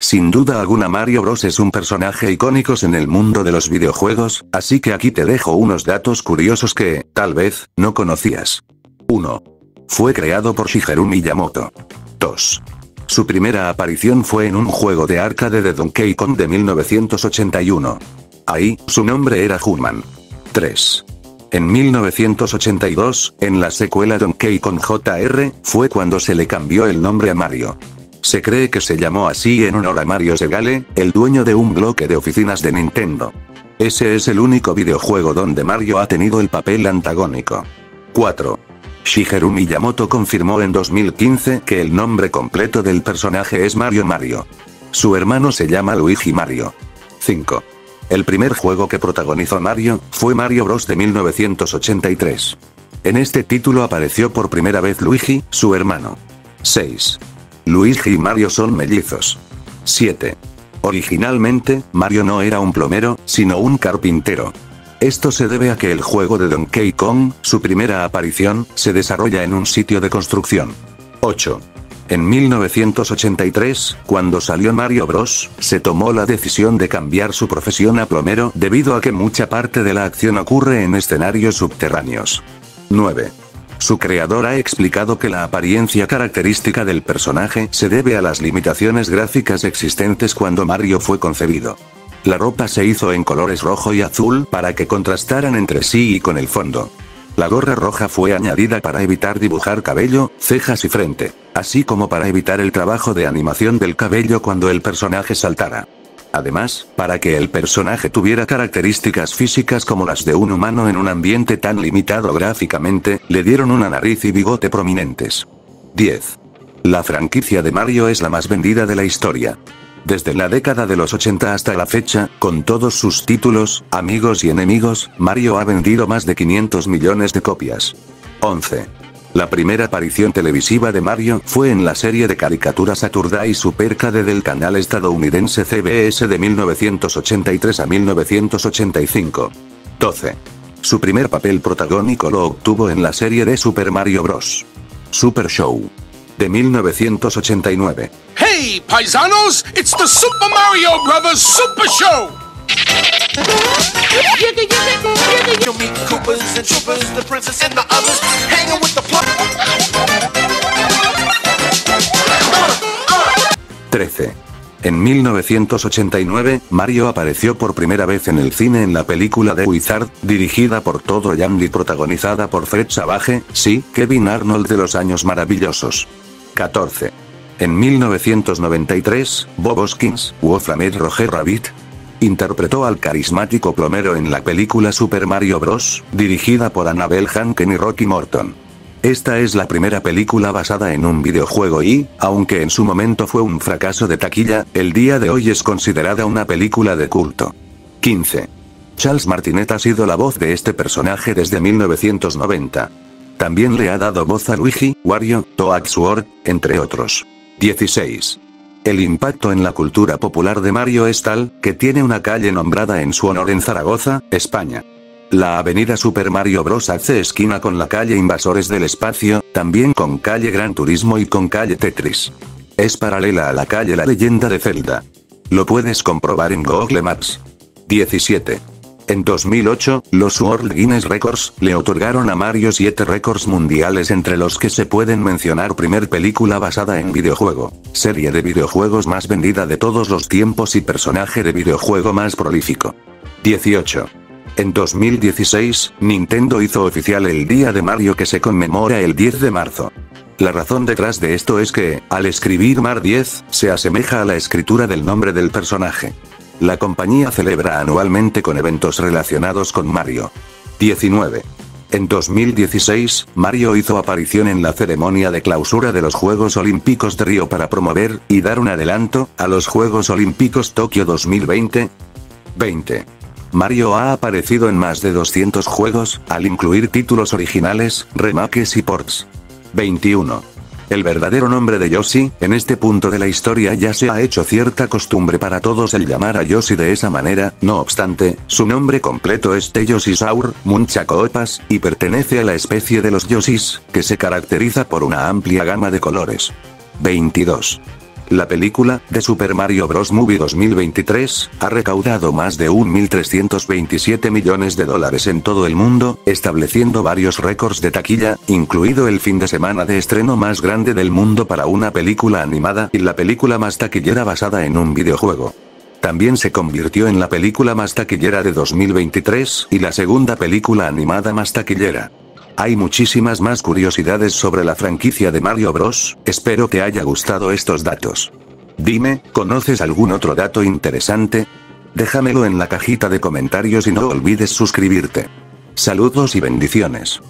Sin duda alguna Mario Bros es un personaje icónico en el mundo de los videojuegos, así que aquí te dejo unos datos curiosos que, tal vez, no conocías. 1. Fue creado por Shigeru Miyamoto. 2. Su primera aparición fue en un juego de arcade de Donkey Kong de 1981. Ahí, su nombre era Jumpman. 3. En 1982, en la secuela Donkey Kong JR, fue cuando se le cambió el nombre a Mario. Se cree que se llamó así en honor a Mario Segale, el dueño de un bloque de oficinas de Nintendo. Ese es el único videojuego donde Mario ha tenido el papel antagónico. 4. Shigeru Miyamoto confirmó en 2015 que el nombre completo del personaje es Mario Mario. Su hermano se llama Luigi Mario. 5. El primer juego que protagonizó Mario, fue Mario Bros. De 1983. En este título apareció por primera vez Luigi, su hermano. 6. Luigi y Mario son mellizos. 7. Originalmente, Mario no era un plomero, sino un carpintero. Esto se debe a que el juego de Donkey Kong, su primera aparición, se desarrolla en un sitio de construcción. 8. En 1983, cuando salió Mario Bros, se tomó la decisión de cambiar su profesión a plomero debido a que mucha parte de la acción ocurre en escenarios subterráneos. 9. Su creador ha explicado que la apariencia característica del personaje se debe a las limitaciones gráficas existentes cuando Mario fue concebido. La ropa se hizo en colores rojo y azul para que contrastaran entre sí y con el fondo. La gorra roja fue añadida para evitar dibujar cabello, cejas y frente, así como para evitar el trabajo de animación del cabello cuando el personaje saltara. Además, para que el personaje tuviera características físicas como las de un humano en un ambiente tan limitado gráficamente, le dieron una nariz y bigote prominentes. 10. La franquicia de Mario es la más vendida de la historia. Desde la década de los 80 hasta la fecha, con todos sus títulos, amigos y enemigos, Mario ha vendido más de 500 millones de copias. 11. La primera aparición televisiva de Mario fue en la serie de caricatura Saturday y Supercade del canal estadounidense CBS de 1983 a 1985. 12. Su primer papel protagónico lo obtuvo en la serie de Super Mario Bros. Super Show de 1989. ¡Hey, paisanos! ¡It's the Super Mario Bros. Super Show! You'll meet Coopers and Troopers, the princess and the others, hanging with the plot. 13. En 1989, Mario apareció por primera vez en el cine en la película The Wizard, dirigida por Todd Holland y protagonizada por Fred Savage, sí, Kevin Arnold de los Años Maravillosos. 14. En 1993, Bob Hoskins, Wolfram Roger Rabbit, interpretó al carismático plomero en la película Super Mario Bros., dirigida por Annabel Jankel y Rocky Morton. Esta es la primera película basada en un videojuego y, aunque en su momento fue un fracaso de taquilla, el día de hoy es considerada una película de culto. 15. Charles Martinet ha sido la voz de este personaje desde 1990. También le ha dado voz a Luigi, Wario, Toadsworth, entre otros. 16. El impacto en la cultura popular de Mario es tal, que tiene una calle nombrada en su honor en Zaragoza, España. La avenida Super Mario Bros. Hace esquina con la calle Invasores del Espacio, también con calle Gran Turismo y con calle Tetris. Es paralela a la calle La Leyenda de Zelda. Lo puedes comprobar en Google Maps. 17. En 2008, los World Guinness Records le otorgaron a Mario 7 récords mundiales entre los que se pueden mencionar primer película basada en videojuego, serie de videojuegos más vendida de todos los tiempos y personaje de videojuego más prolífico. 18. En 2016, Nintendo hizo oficial el Día de Mario que se conmemora el 10 de marzo. La razón detrás de esto es que, al escribir Mar 10, se asemeja a la escritura del nombre del personaje. La compañía celebra anualmente con eventos relacionados con Mario. 19. En 2016, Mario hizo aparición en la ceremonia de clausura de los Juegos Olímpicos de Río para promover, y dar un adelanto, a los Juegos Olímpicos Tokio 2020. 20. Mario ha aparecido en más de 200 juegos, al incluir títulos originales, remakes y ports. 21. El verdadero nombre de Yoshi, en este punto de la historia ya se ha hecho cierta costumbre para todos el llamar a Yoshi de esa manera, no obstante, su nombre completo es The Yoshisaur Munchakopas, y pertenece a la especie de los Yoshis, que se caracteriza por una amplia gama de colores. 22. La película, de Super Mario Bros. Movie 2023, ha recaudado más de $1.327 millones en todo el mundo, estableciendo varios récords de taquilla, incluido el fin de semana de estreno más grande del mundo para una película animada y la película más taquillera basada en un videojuego. También se convirtió en la película más taquillera de 2023 y la segunda película animada más taquillera. Hay muchísimas más curiosidades sobre la franquicia de Mario Bros, espero te haya gustado estos datos. Dime, ¿conoces algún otro dato interesante? Déjamelo en la cajita de comentarios y no olvides suscribirte. Saludos y bendiciones.